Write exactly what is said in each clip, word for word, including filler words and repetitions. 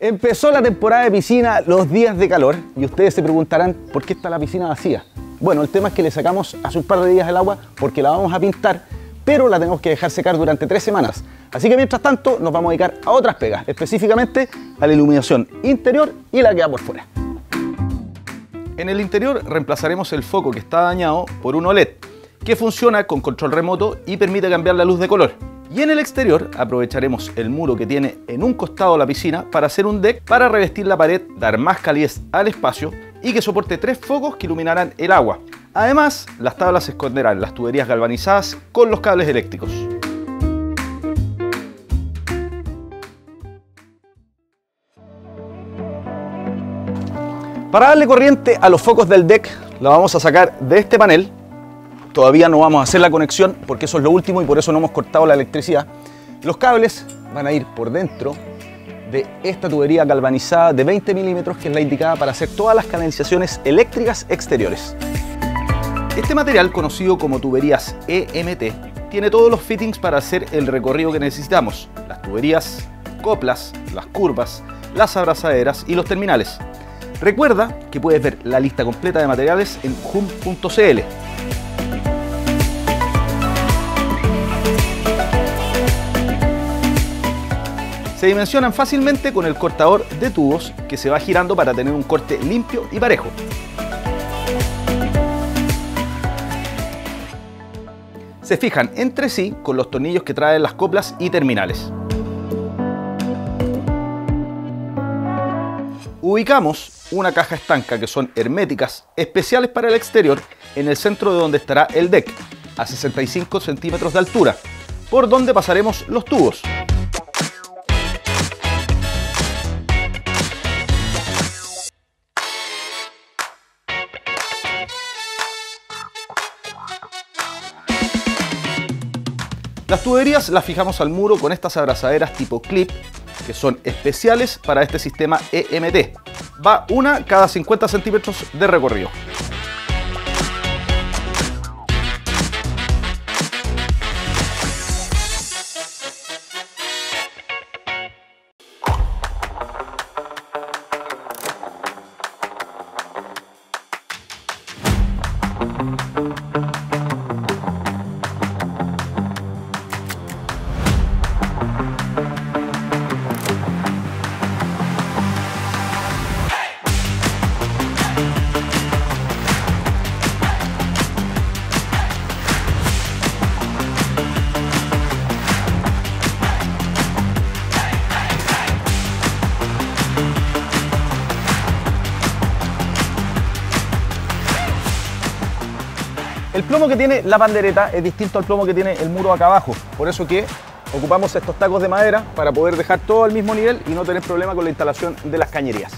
Empezó la temporada de piscina, los días de calor, y ustedes se preguntarán ¿por qué está la piscina vacía? Bueno, el tema es que le sacamos hace un par de días el agua porque la vamos a pintar, pero la tenemos que dejar secar durante tres semanas. Así que mientras tanto nos vamos a dedicar a otras pegas, específicamente a la iluminación interior y la que va por fuera. En el interior reemplazaremos el foco que está dañado por un O L E D, que funciona con control remoto y permite cambiar la luz de color. Y en el exterior aprovecharemos el muro que tiene en un costado la piscina para hacer un deck para revestir la pared, dar más calidez al espacio y que soporte tres focos que iluminarán el agua. Además, las tablas esconderán las tuberías galvanizadas con los cables eléctricos. Para darle corriente a los focos del deck, la vamos a sacar de este panel. Todavía no vamos a hacer la conexión porque eso es lo último y por eso no hemos cortado la electricidad. Los cables van a ir por dentro de esta tubería galvanizada de veinte milímetros, que es la indicada para hacer todas las canalizaciones eléctricas exteriores. Este material, conocido como tuberías E M T, tiene todos los fittings para hacer el recorrido que necesitamos: las tuberías, coplas, las curvas, las abrazaderas y los terminales. Recuerda que puedes ver la lista completa de materiales en hum punto c l. Se dimensionan fácilmente con el cortador de tubos que se va girando para tener un corte limpio y parejo. Se fijan entre sí con los tornillos que traen las coplas y terminales. Ubicamos una caja estanca que son herméticas, especiales para el exterior, en el centro de donde estará el deck, a sesenta y cinco centímetros de altura, por donde pasaremos los tubos. Las tuberías las fijamos al muro con estas abrazaderas tipo clip, que son especiales para este sistema E M T. Va una cada cincuenta centímetros de recorrido. El plomo que tiene la pandereta es distinto al plomo que tiene el muro acá abajo, por eso que ocupamos estos tacos de madera para poder dejar todo al mismo nivel y no tener problema con la instalación de las cañerías.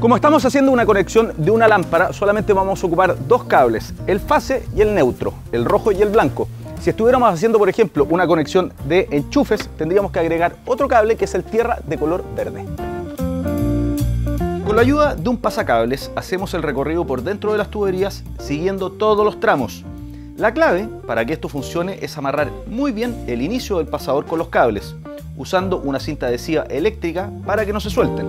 Como estamos haciendo una conexión de una lámpara, solamente vamos a ocupar dos cables, el fase y el neutro, el rojo y el blanco. Si estuviéramos haciendo, por ejemplo, una conexión de enchufes, tendríamos que agregar otro cable que es el tierra de color verde. Con la ayuda de un pasacables hacemos el recorrido por dentro de las tuberías siguiendo todos los tramos. La clave para que esto funcione es amarrar muy bien el inicio del pasador con los cables, usando una cinta adhesiva eléctrica para que no se suelten.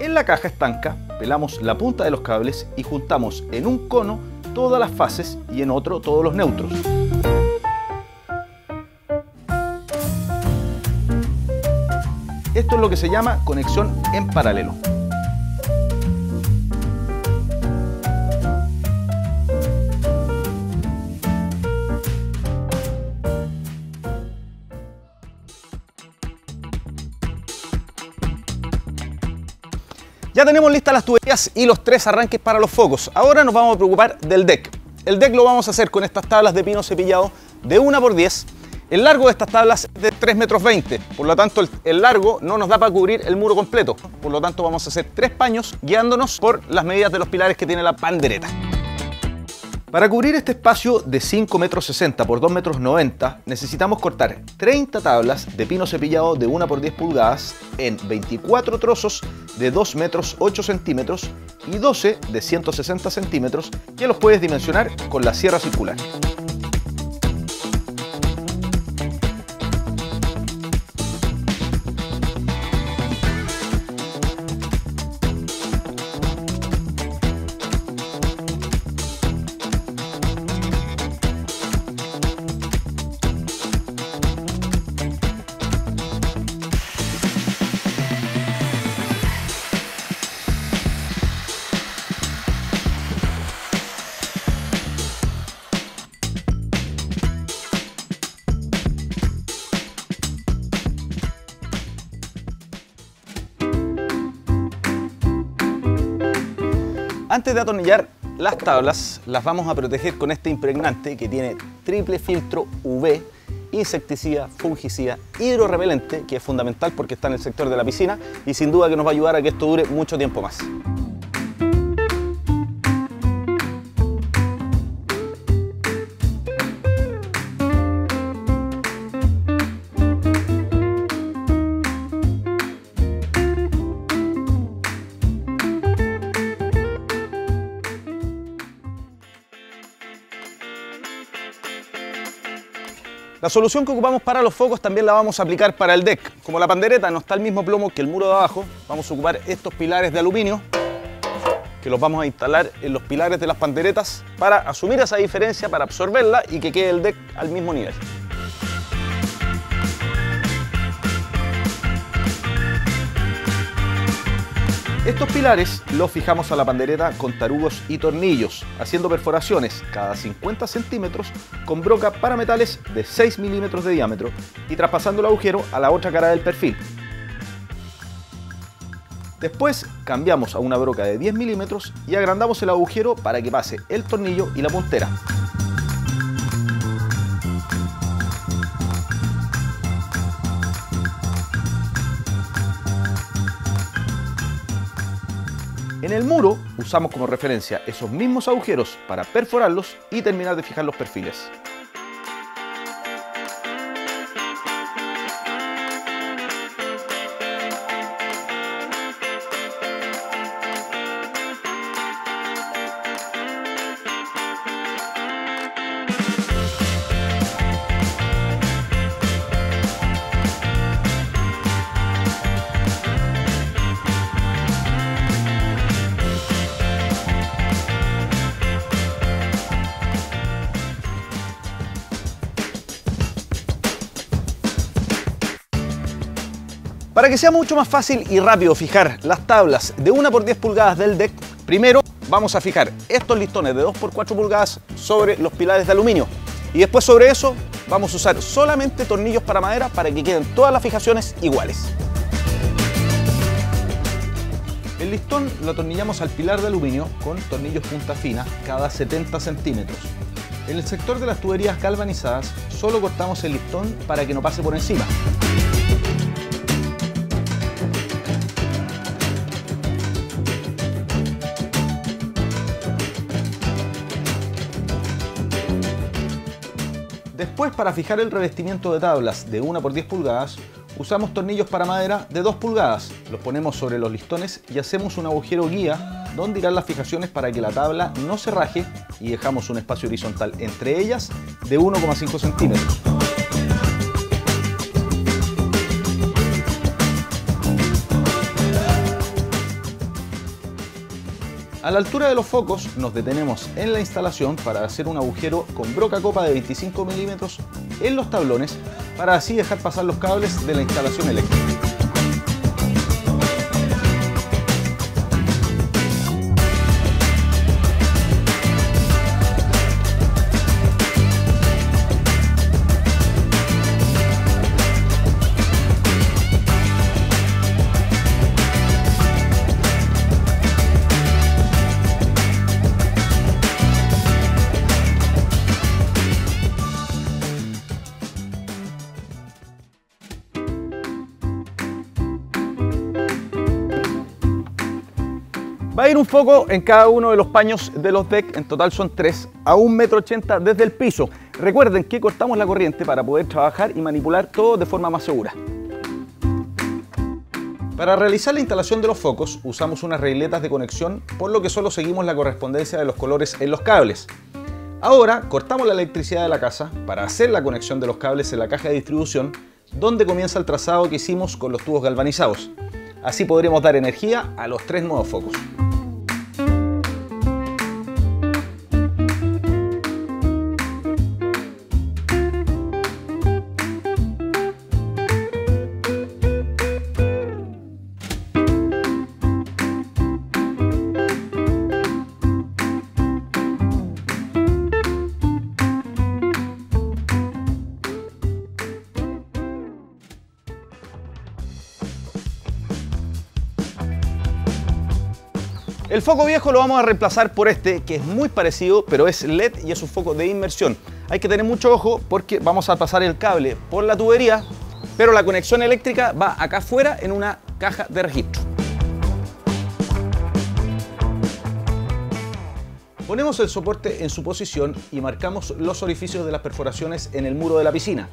En la caja estanca pelamos la punta de los cables y juntamos en un cono todas las fases y en otro todos los neutros. Esto es lo que se llama conexión en paralelo. Ya tenemos listas las tuberías y los tres arranques para los focos. Ahora nos vamos a preocupar del deck. El deck lo vamos a hacer con estas tablas de pino cepillado de una por diez. El largo de estas tablas es de tres metros veinte, por lo tanto el largo no nos da para cubrir el muro completo. Por lo tanto vamos a hacer tres paños guiándonos por las medidas de los pilares que tiene la pandereta. Para cubrir este espacio de cinco metros sesenta por dos metros noventa necesitamos cortar treinta tablas de pino cepillado de una por diez pulgadas en veinticuatro trozos de dos metros ocho centímetros y doce de ciento sesenta centímetros, que los puedes dimensionar con la sierra circular. Antes de atornillar las tablas, las vamos a proteger con este impregnante que tiene triple filtro U V, insecticida, fungicida, hidrorrepelente, que es fundamental porque está en el sector de la piscina y sin duda que nos va a ayudar a que esto dure mucho tiempo más. La solución que ocupamos para los focos también la vamos a aplicar para el deck. Como la pandereta no está el mismo plomo que el muro de abajo, vamos a ocupar estos pilares de aluminio que los vamos a instalar en los pilares de las panderetas para asumir esa diferencia, para absorberla y que quede el deck al mismo nivel. Estos pilares los fijamos a la pandereta con tarugos y tornillos, haciendo perforaciones cada cincuenta centímetros con broca para metales de seis milímetros de diámetro y traspasando el agujero a la otra cara del perfil. Después cambiamos a una broca de diez milímetros y agrandamos el agujero para que pase el tornillo y la puntera. En el muro usamos como referencia esos mismos agujeros para perforarlos y terminar de fijar los perfiles. Para que sea mucho más fácil y rápido fijar las tablas de una por diez pulgadas del deck, primero vamos a fijar estos listones de dos por cuatro pulgadas sobre los pilares de aluminio y después sobre eso vamos a usar solamente tornillos para madera para que queden todas las fijaciones iguales. El listón lo atornillamos al pilar de aluminio con tornillos punta fina cada setenta centímetros. En el sector de las tuberías galvanizadas solo cortamos el listón para que no pase por encima. Después, para fijar el revestimiento de tablas de una por diez pulgadas, usamos tornillos para madera de dos pulgadas. Los ponemos sobre los listones y hacemos un agujero guía donde irán las fijaciones para que la tabla no se raje y dejamos un espacio horizontal entre ellas de uno coma cinco centímetros. A la altura de los focos nos detenemos en la instalación para hacer un agujero con broca copa de veinticinco milímetros en los tablones para así dejar pasar los cables de la instalación eléctrica. Va a ir un foco en cada uno de los paños de los D E C, en total son tres, a un metro ochenta desde el piso. Recuerden que cortamos la corriente para poder trabajar y manipular todo de forma más segura. Para realizar la instalación de los focos usamos unas regletas de conexión, por lo que solo seguimos la correspondencia de los colores en los cables. Ahora cortamos la electricidad de la casa para hacer la conexión de los cables en la caja de distribución, donde comienza el trazado que hicimos con los tubos galvanizados. Así podremos dar energía a los tres nuevos focos. El foco viejo lo vamos a reemplazar por este, que es muy parecido, pero es L E D y es un foco de inmersión. Hay que tener mucho ojo porque vamos a pasar el cable por la tubería, pero la conexión eléctrica va acá afuera en una caja de registro. Ponemos el soporte en su posición y marcamos los orificios de las perforaciones en el muro de la piscina.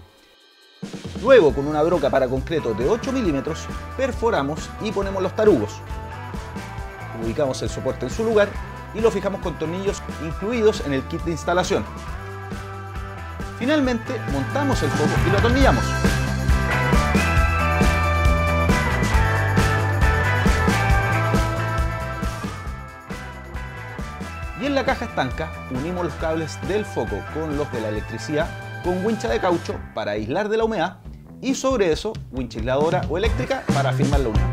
Luego, con una broca para concreto de ocho milímetros, perforamos y ponemos los tarugos. Ubicamos el soporte en su lugar y lo fijamos con tornillos incluidos en el kit de instalación. Finalmente, montamos el foco y lo atornillamos. Y en la caja estanca unimos los cables del foco con los de la electricidad con wincha de caucho para aislar de la humedad y sobre eso wincha aisladora o eléctrica para firmar la unión.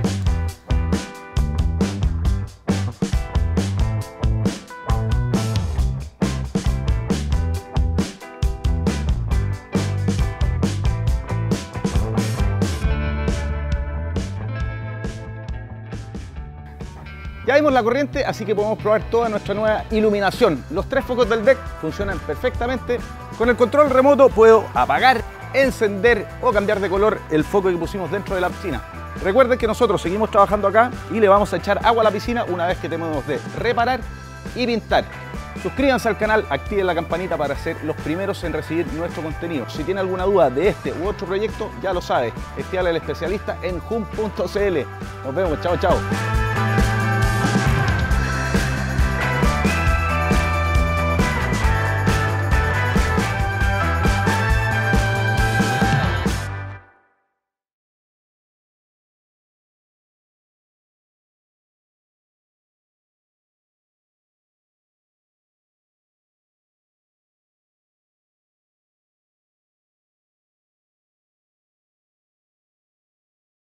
Ya vimos la corriente, así que podemos probar toda nuestra nueva iluminación. Los tres focos del D E C funcionan perfectamente. Con el control remoto puedo apagar, encender o cambiar de color el foco que pusimos dentro de la piscina. Recuerden que nosotros seguimos trabajando acá y le vamos a echar agua a la piscina una vez que tenemos de reparar y pintar. Suscríbanse al canal, activen la campanita para ser los primeros en recibir nuestro contenido. Si tiene alguna duda de este u otro proyecto, ya lo sabe. Escríbale al especialista en hum punto c l. Nos vemos, chao, chao.